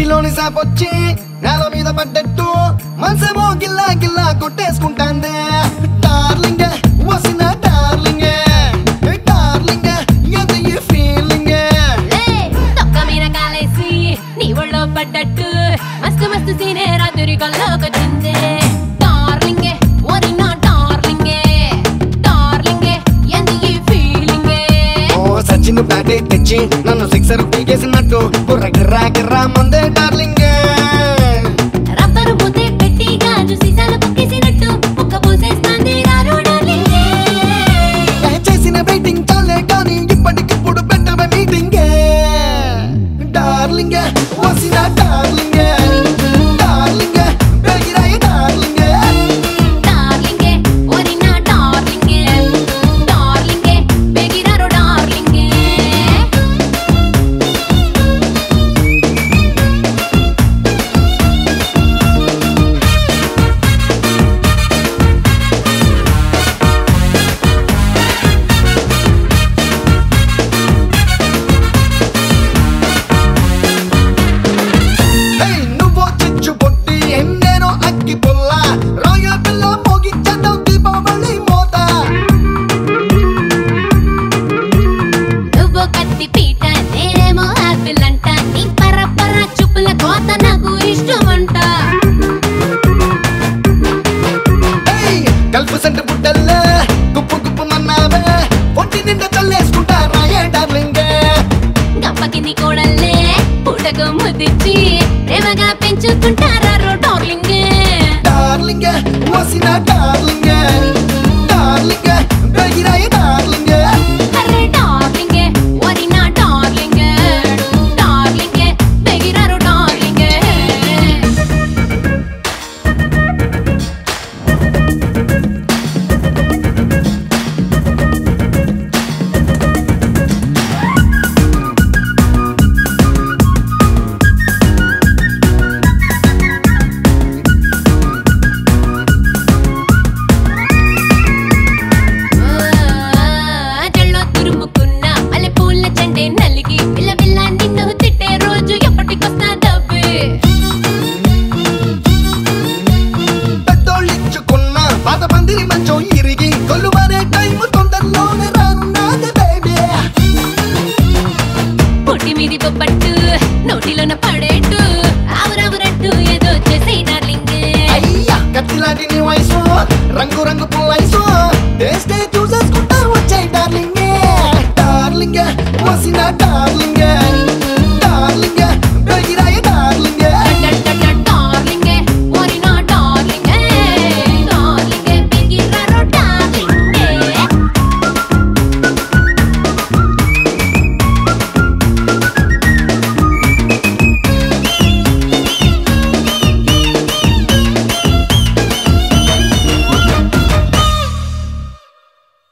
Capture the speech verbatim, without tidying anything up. కిలోని సాపొచ్చి నాలో మీద పడ్డట్టు మనసేమో గిల్లా గిల్లా కొట్టేసుకుంటాందే. డార్లింగే వసిన డార్లింగే డార్లింగే ఎంత ఈ ఫీలింగే తొక్క మీద కాలేసి నీ ఒళ్ళో పడ్డట్టు మస్తు మస్తు సీనే రాత్రి కల్లోకొచ్చిందే. చిన్న బ్యాటే తెచ్చి నన్ను సిక్సర్ పీకేసినట్టు బుర్ర గిర్రా గిర్రా మందే డార్లింగ్. రబ్బరు బుతే పెట్టి గాజు సీసాల పక్కేసినట్టు ఒక్క పూసేస్తాంది రారో డార్లింగ్. చేసిన వెయిటింగ్ చాలే కానీ ఇప్పటికిప్పుడు పెట్టవే మీటింగ్. డార్లింగ్ వసిన డార్లింగ్ డార్లింగ్ బెగిరాయి డార్లింగ్. రంగు రంగు పుల్లైసో టేస్ట్